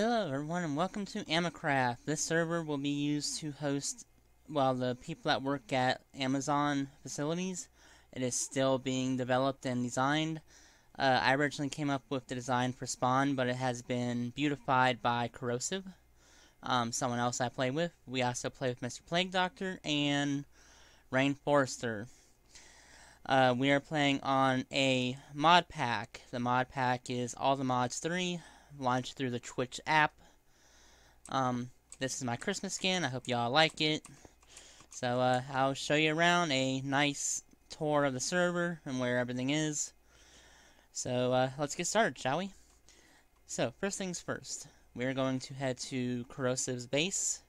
Hello everyone and welcome to Amacraft. This server will be used to host, well, the people that work at Amazon facilities. It is still being developed and designed. I originally came up with the design for Spawn, but it has been beautified by Corrosive, someone else I play with. We also play with Mr. Plague Doctor and Rainforester. We are playing on a mod pack. The mod pack is All the Mods 3, launched through the Twitch app. This is my Christmas skin. I hope y'all like it. So I'll show you around, a nice tour of the server and where everything is. So let's get started, shall we? So first things first, we're going to head to Corrosive's base.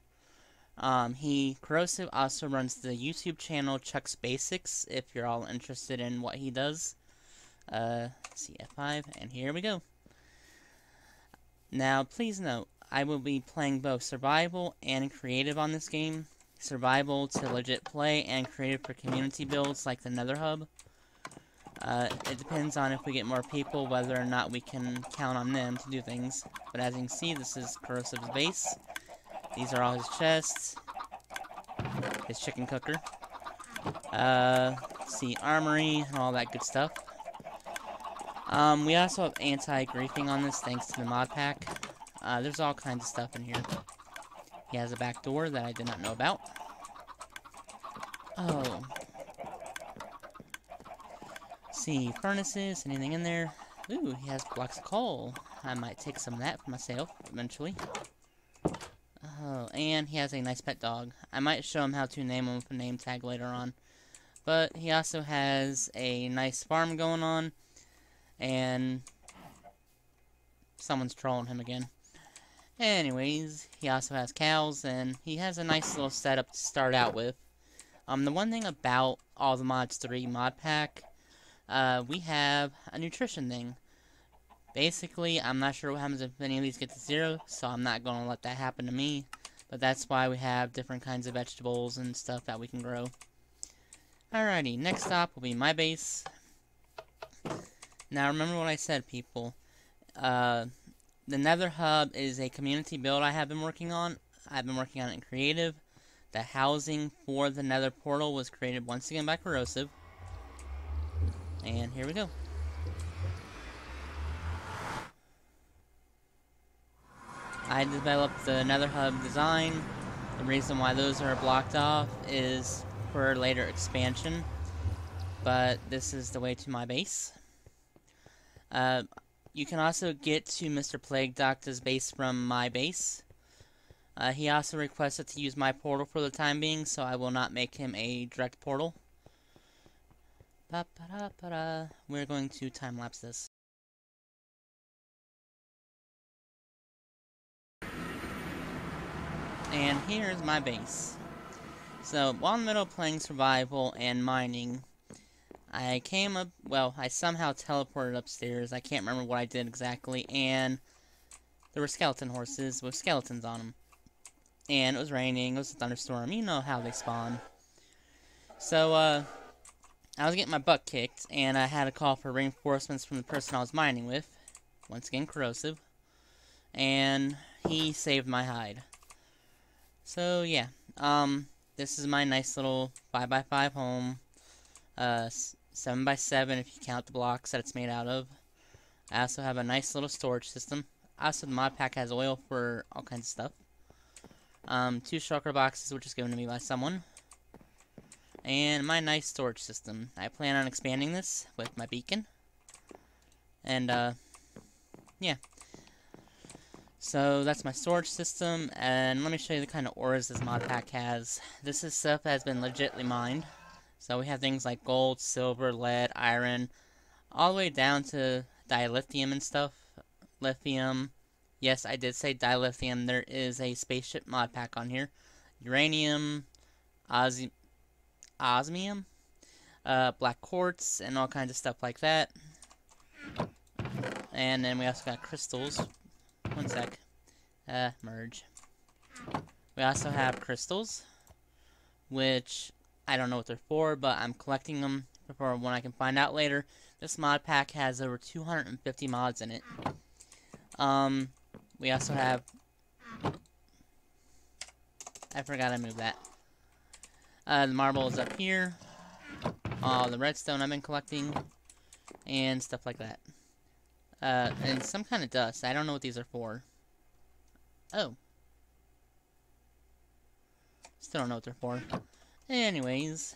Corrosive also runs the YouTube channel Chuck's Basics, if you're all interested in what he does. CF5, and here we go. Now, please note, I will be playing both survival and creative on this game. Survival to legit play, and creative for community builds like the Nether Hub. It depends on if we get more people, whether or not we can count on them to do things. But as you can see, this is Corrosive's base. These are all his chests. His chicken cooker. See, armory, and all that good stuff. We also have anti-griefing on this, thanks to the mod pack. There's all kinds of stuff in here. He has a back door that I did not know about. Oh. See, furnaces, anything in there? Ooh, he has blocks of coal. I might take some of that for myself, eventually. Oh, and he has a nice pet dog. I might show him how to name him with a name tag later on. But he also has a nice farm going on. And someone's trolling him again. Anyways, he also has cows, and he has a nice little setup to start out with. The one thing about All the Mods 3 mod pack, we have a nutrition thing. Basically, I'm not sure what happens if any of these get to zero, so I'm not going to let that happen to me. But that's why we have different kinds of vegetables and stuff that we can grow. Alrighty, next stop will be my base. Now, remember what I said, people. The Nether Hub is a community build I have been working on. I've been working on it in creative. The housing for the Nether portal was created once again by Corrosive. And here we go. I developed the Nether Hub design. The reason why those are blocked off is for later expansion. But this is the way to my base. You can also get to Mr. Plague Doctor's base from my base. He also requested to use my portal for the time being, so I will not make him a direct portal. We're going to time-lapse this. And here's my base. So, while in the middle of playing survival and mining, I came up, well, I somehow teleported upstairs, I can't remember what I did exactly, and there were skeleton horses with skeletons on them. And it was raining, it was a thunderstorm, you know how they spawn. So, I was getting my butt kicked, and I had a call for reinforcements from the person I was mining with, once again Corrosive, and he saved my hide. So, yeah, this is my nice little 5x5 home. 7x7 if you count the blocks that it's made out of. I also have a nice little storage system. Also, the mod pack has oil for all kinds of stuff. 2 shulker boxes, which is given to me by someone. And my nice storage system. I plan on expanding this with my beacon. And, yeah. So, that's my storage system. And let me show you the kind of ores this mod pack has. This is stuff that has been legitimately mined. So we have things like gold, silver, lead, iron, all the way down to dilithium and stuff. Lithium. Yes, I did say dilithium. There is a spaceship mod pack on here. Uranium, osmium, black quartz, and all kinds of stuff like that. And then we also got crystals. One sec. Merge. We also have crystals, which I don't know what they're for, but I'm collecting them for when I can find out later. This mod pack has over 250 mods in it. We also have... I forgot I moved that. The marble is up here. All the redstone I've been collecting. And stuff like that. And some kind of dust. I don't know what these are for. Oh. Still don't know what they're for. Anyways.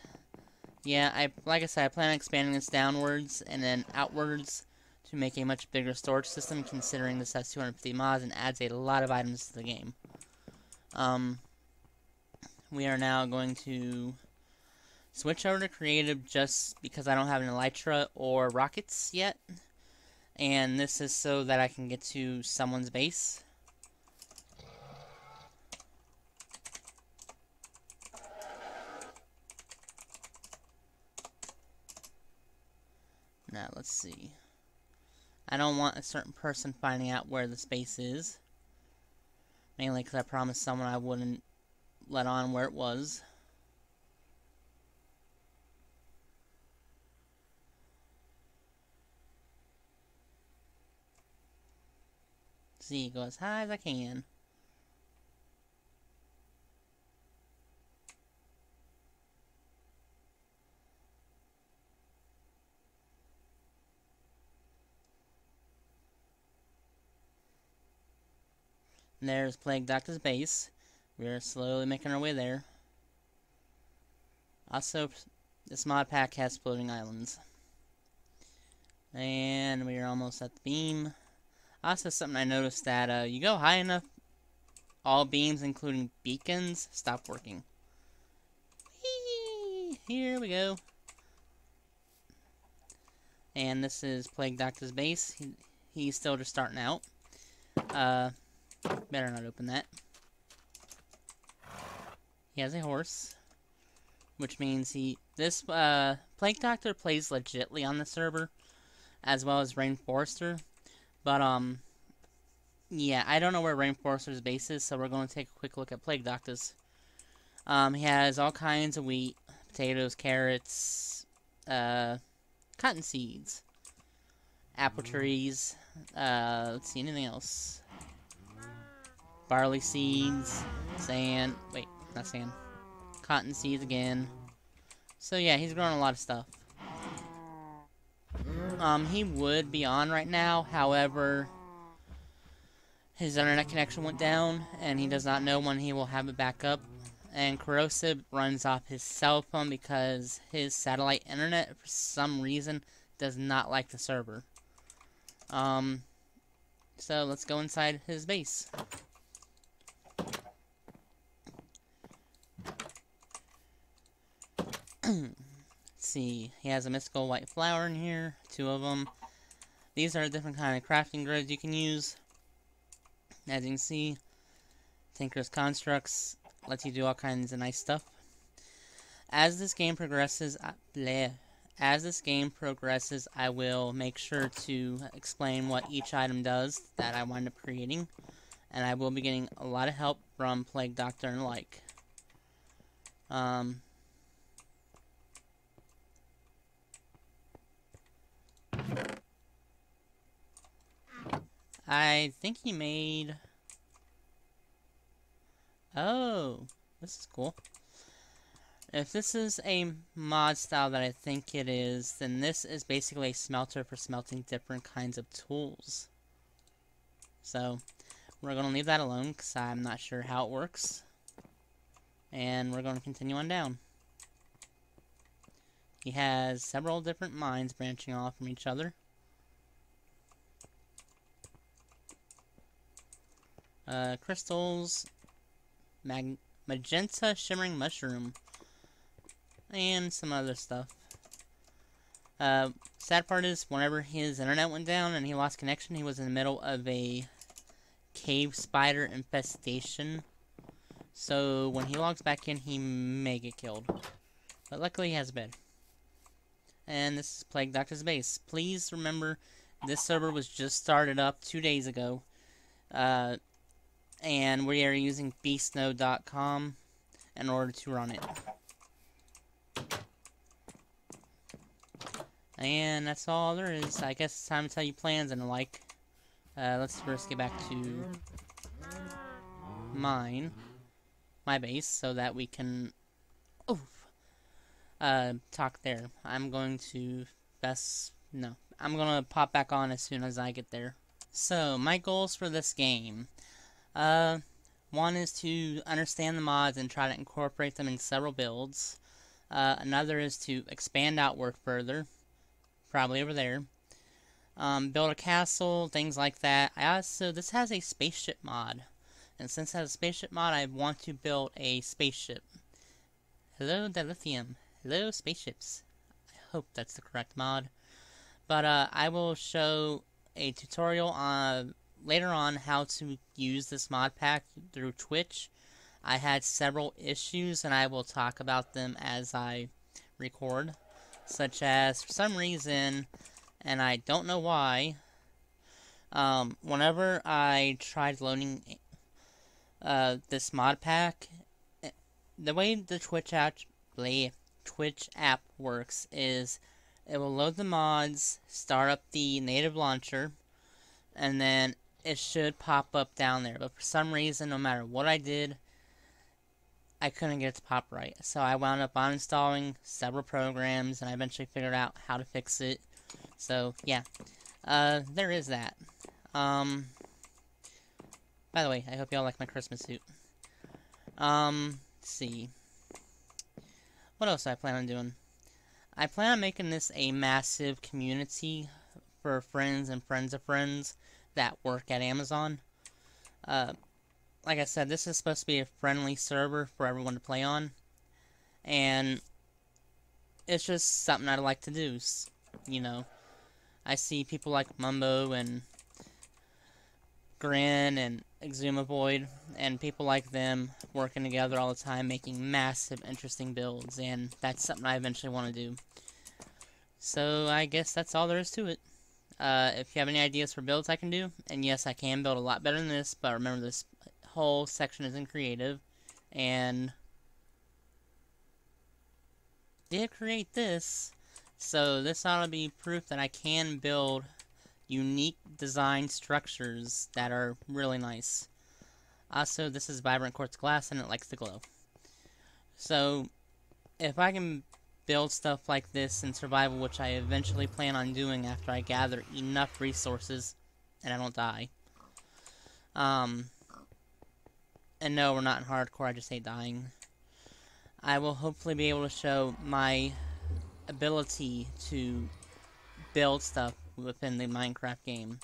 Yeah, like I said, I plan on expanding this downwards and then outwards to make a much bigger storage system, considering this has 250 mods and adds a lot of items to the game. We are now going to switch over to creative just because I don't have an elytra or rockets yet. And this is so that I can get to someone's base. Now, let's see. I don't want a certain person finding out where the space is. Mainly because I promised someone I wouldn't let on where it was. See, go as high as I can. There's Plague Doctor's base. We're slowly making our way there. Also, this mod pack has floating islands. And we are almost at the beam. Also, something I noticed that you go high enough, all beams, including beacons, stop working. Whee! Here we go. And this is Plague Doctor's base. He's still just starting out. Better not open that. He has a horse, which means this Plague Doctor plays legitly on the server, as well as Rainforester. But yeah, I don't know where Rainforester's base is, so we're going to take a quick look at Plague Doctor's. He has all kinds of wheat, potatoes, carrots, cotton seeds, apple trees. Let's see, anything else? Barley seeds, sand, wait, not sand, cotton seeds again. So yeah, he's growing a lot of stuff. He would be on right now, however, his internet connection went down, and he does not know when he will have it back up. And Corrosive runs off his cell phone because his satellite internet, for some reason, does not like the server. So let's go inside his base. Let's see, he has a mystical white flower in here, two of them. These are different kind of crafting grids you can use. As you can see, Tinker's Constructs lets you do all kinds of nice stuff. As this game progresses, I will make sure to explain what each item does that I wind up creating, and I will be getting a lot of help from Plague Doctor and the like. I think he made... Oh, this is cool. If this is a mod style that I think it is, then this is basically a smelter for smelting different kinds of tools. So, we're going to leave that alone because I'm not sure how it works. And we're going to continue on down. He has several different mines branching off from each other. Crystals, magenta shimmering mushroom, and some other stuff. Sad part is, whenever his internet went down and he lost connection, he was in the middle of a cave spider infestation. So when he logs back in, he may get killed. But luckily he has a bed. And this is Plague Doctor's base. Please remember, this server was just started up 2 days ago. And we are using beastnode.com in order to run it. And that's all there is. I guess it's time to tell you plans and the like. Let's first get back to my base, so that we can talk there. I'm gonna pop back on as soon as I get there. So my goals for this game, one is to understand the mods and try to incorporate them in several builds. Another is to expand outward further, probably over there. Build a castle, things like that. This has a spaceship mod. And since it has a spaceship mod, I want to build a spaceship. Hello, dilithium. Hello, spaceships. I hope that's the correct mod. But I will show a tutorial on, later on, how to use this mod pack through Twitch. I had several issues, and I will talk about them as I record. Such as, for some reason, and I don't know why, whenever I tried loading this mod pack, the way the Twitch app works is it will load the mods, start up the native launcher, and then it should pop up down there. But for some reason, no matter what I did, I couldn't get it to pop right. So I wound up uninstalling several programs, and I eventually figured out how to fix it. So, yeah. There is that. By the way, I hope y'all like my Christmas suit. Let's see. What else do I plan on doing? I plan on making this a massive community for friends and friends of friends that work at Amazon. Like I said, this is supposed to be a friendly server for everyone to play on. And it's just something I'd like to do. You know, I see people like Mumbo and Grin and ExumaVoid and people like them working together all the time, making massive, interesting builds, and that's something I eventually want to do. So I guess that's all there is to it. If you have any ideas for builds I can do, and yes, I can build a lot better than this, but remember this whole section is in creative, and did create this. So this ought to be proof that I can build unique design structures that are really nice. Also, this is vibrant quartz glass and it likes to glow. So if I can build stuff like this in survival, which I eventually plan on doing after I gather enough resources and I don't die. And no, we're not in hardcore, I just hate dying. I will hopefully be able to show my ability to build stuff within the Minecraft game.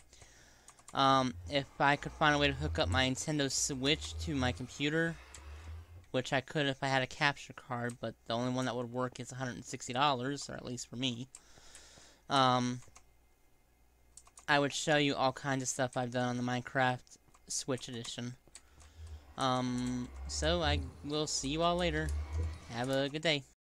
If I could find a way to hook up my Nintendo Switch to my computer, which I could if I had a capture card, but the only one that would work is $160, or at least for me, I would show you all kinds of stuff I've done on the Minecraft Switch edition. So I will see you all later. Have a good day.